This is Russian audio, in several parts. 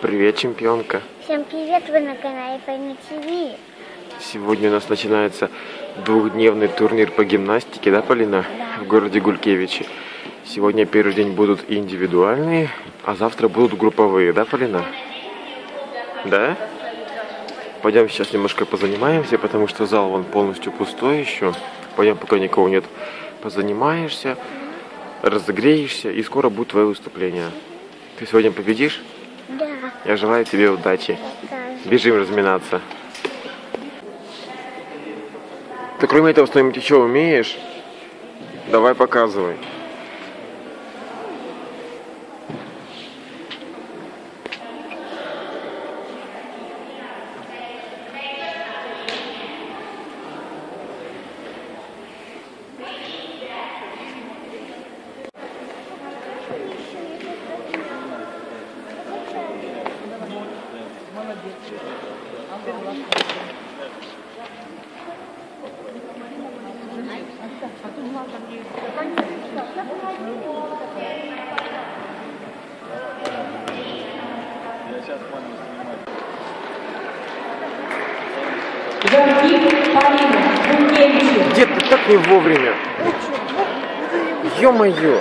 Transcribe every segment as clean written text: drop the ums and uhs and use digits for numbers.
Привет, чемпионка. Всем привет, вы на канале Полина ТВ. Сегодня у нас начинается двухдневный турнир по гимнастике, да, Полина? Да. В городе Гулькевичи. Сегодня первый день будут индивидуальные, а завтра будут групповые, да, Полина? Да? Пойдем сейчас немножко позанимаемся, потому что зал вон полностью пустой еще. Пойдем, пока никого нет. Позанимаешься, разогреешься, и скоро будет твое выступление. Ты сегодня победишь? Да. Я желаю тебе удачи. Бежим разминаться. Ты кроме этого что-нибудь еще умеешь? Давай показывай. Дед, ты так не вовремя. Ё-моё.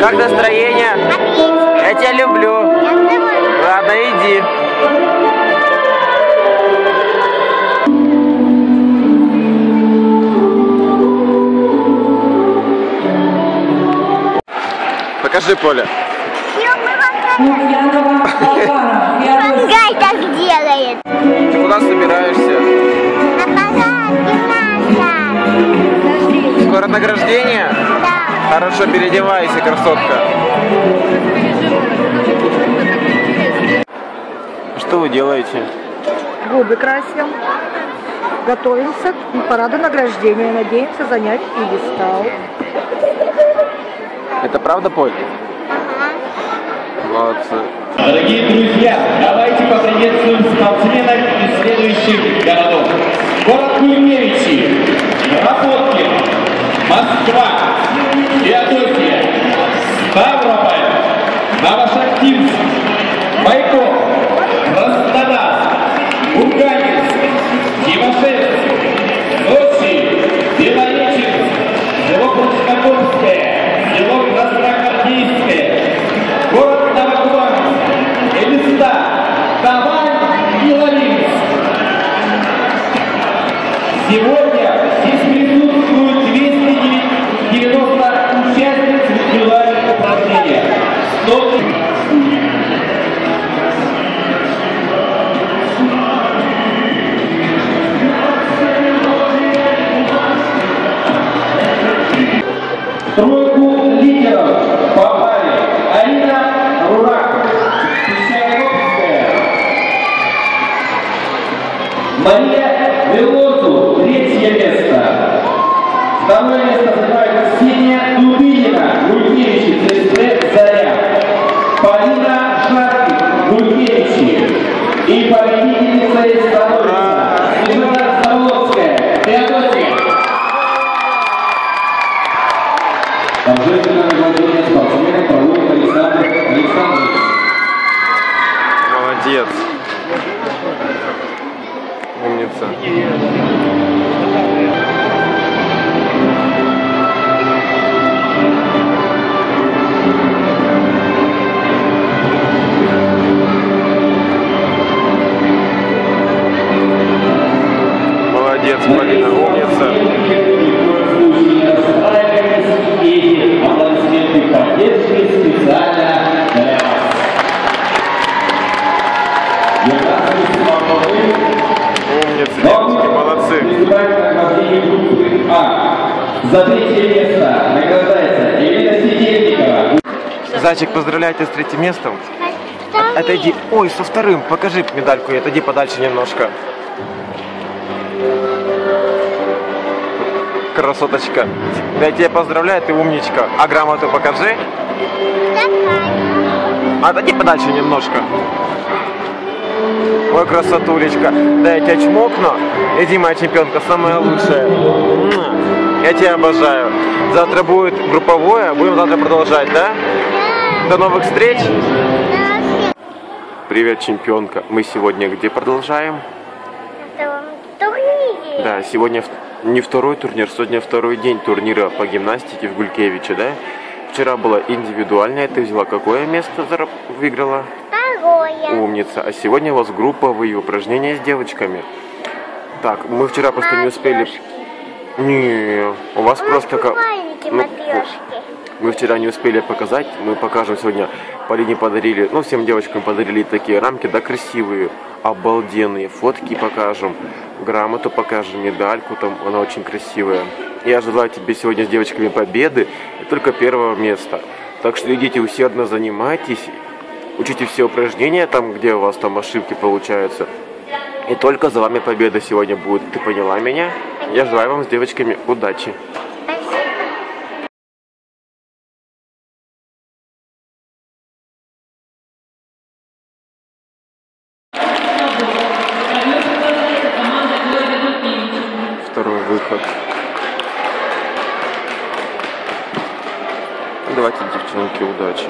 Как настроение? Отлично. Я тебя люблю. Ладно, иди. Покажи поле. Мангай так делает. Ты куда собираешься? На пожар. Скоро награждение? Да. Хорошо, переодевайся, красотка. Что вы делаете? Губы красим. Готовимся к параду награждения. Надеемся занять пьедестал. Это правда, Поль? Молодцы. Дорогие друзья, давайте поприветствуем спортсменов из следующих городов. Город Гулькевичи, Находкин, Москва, Феодосия, Ставрополь, Новошахтинск, Байков, Краснодар, Курганец, Тимошевск, Сочи, Белореченск, село Красноярское, село Красногвардейское, город Новокубанск, Элиста, Тобольск и Ларинск. Сегодня здесь присутствуют 209 Мария Вилозу, 3-е место. 2-е место занимает Ксения Дубина, Гулькевичи, Заря. Полина ТВ, Гулькевичи. И победительница из молодец. Умница. Молодец, Полина, умница. За 3-е место награждается Елена. Зайчик, поздравляю тебя с 3-м местом. Отойди. Ой, со 2-м. Покажи медальку и отойди подальше немножко. Красоточка. Я тебя поздравляю, ты умничка. А грамоту покажи. Отойди подальше немножко. Ой, красотулечка. Да, я тебя чмокну. Иди, моя чемпионка, самая лучшая. Я тебя обожаю. Завтра будет групповое, будем завтра продолжать, да? Да. До новых встреч. Да. Привет, чемпионка. Мы сегодня где продолжаем? Турнире. Да, сегодня не 2-й турнир, сегодня 2-й день турнира по гимнастике в Гулькевиче, да? Вчера было индивидуальное, ты взяла какое место, выиграла? 2-е. Умница. А сегодня у вас групповые упражнения с девочками. Так, мы вчера просто не успели... Не, у вас просто как... Мы вчера не успели показать, мы покажем сегодня. Полине подарили, ну всем девочкам подарили такие рамки, да, красивые, обалденные. Фотки покажем, грамоту покажем, медальку, там она очень красивая. Я желаю тебе сегодня с девочками победы и только 1-го места. Так что идите усердно занимайтесь, учите все упражнения там, где у вас там ошибки получаются. И только за вами победа сегодня будет. Ты поняла меня? Я желаю вам с девочками удачи. Второй выход. Давайте, девчонки, удачи.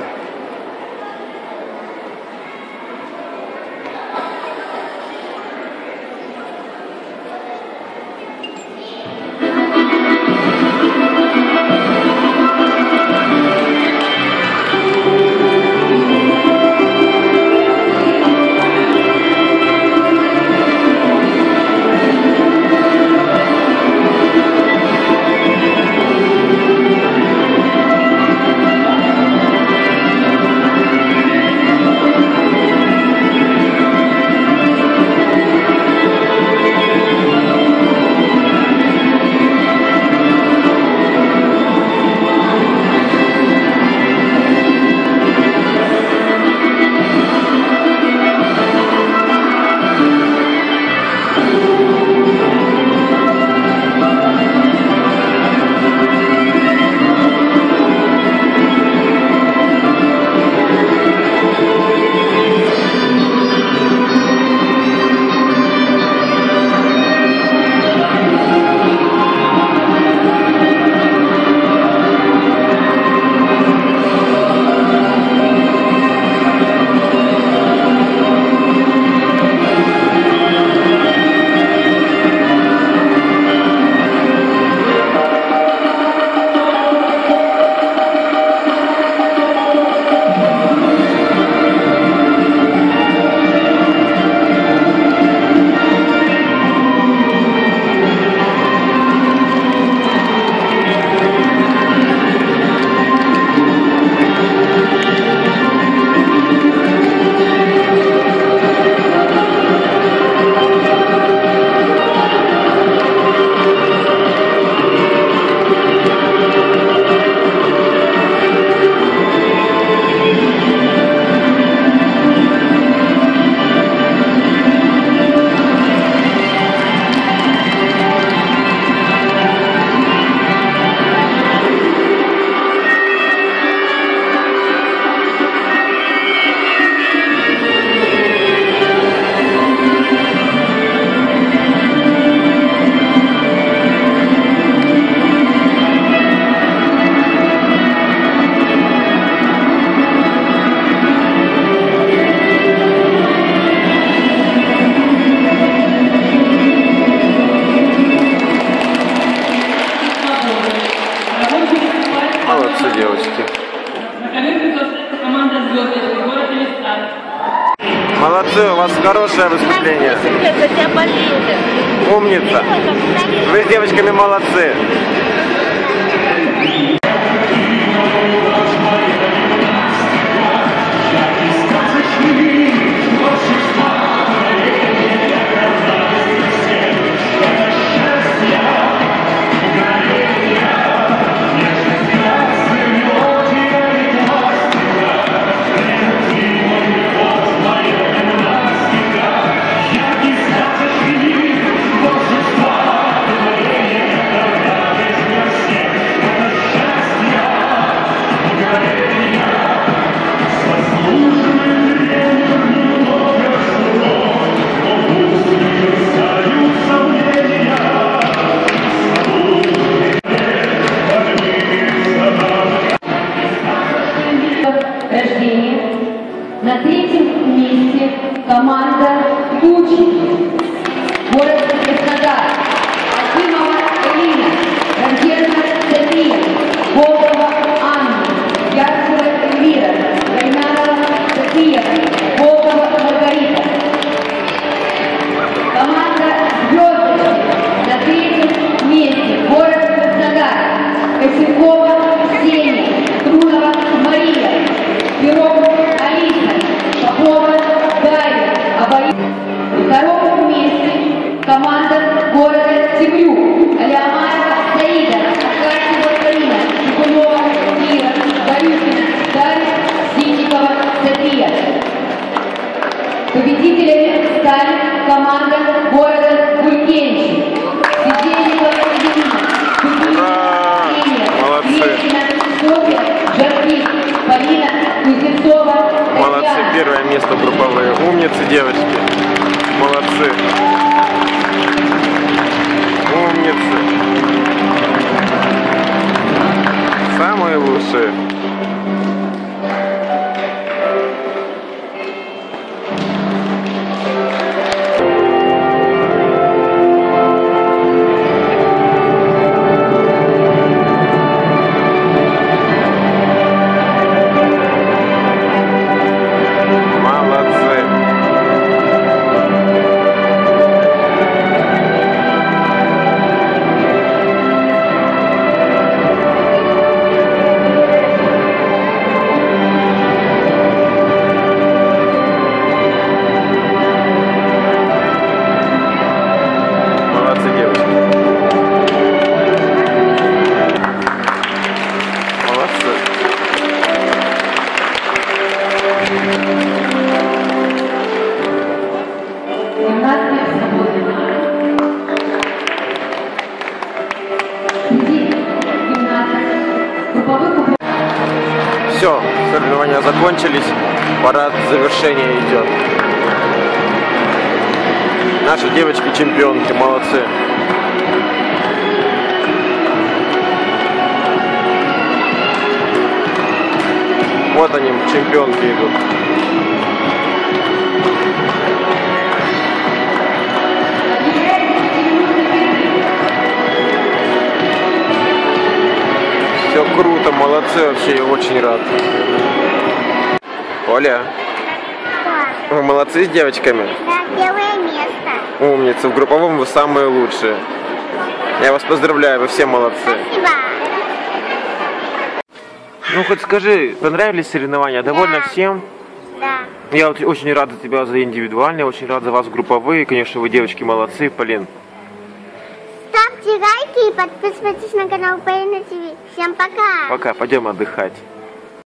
молодцы, девочки. Молодцы, у вас хорошее выступление. Умница. Вы с девочками молодцы. Победителями стали команда города Гулькевичи. Молодцы, первое место групповые. Умницы, девочки. Молодцы. Умницы. Самые лучшие. Все, соревнования закончились, парад завершения идет. Наши девочки чемпионки, молодцы. Вот они, чемпионки идут. Все круто, молодцы, вообще я очень рад. Оля, да. Вы молодцы с девочками? Да, первое место. Умница, в групповом вы самые лучшие. Я вас поздравляю, вы все молодцы. Спасибо. Ну хоть скажи, понравились соревнования? Довольна всем? Да. Я очень рада тебя за индивидуальные, очень рада за вас групповые. Конечно, вы девочки молодцы, Полин. Ставьте лайки и подписывайтесь на канал Полина ТВ. Всем пока. Пока, пойдем отдыхать.